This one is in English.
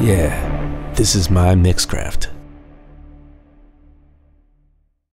Yeah, this is my Mixcraft.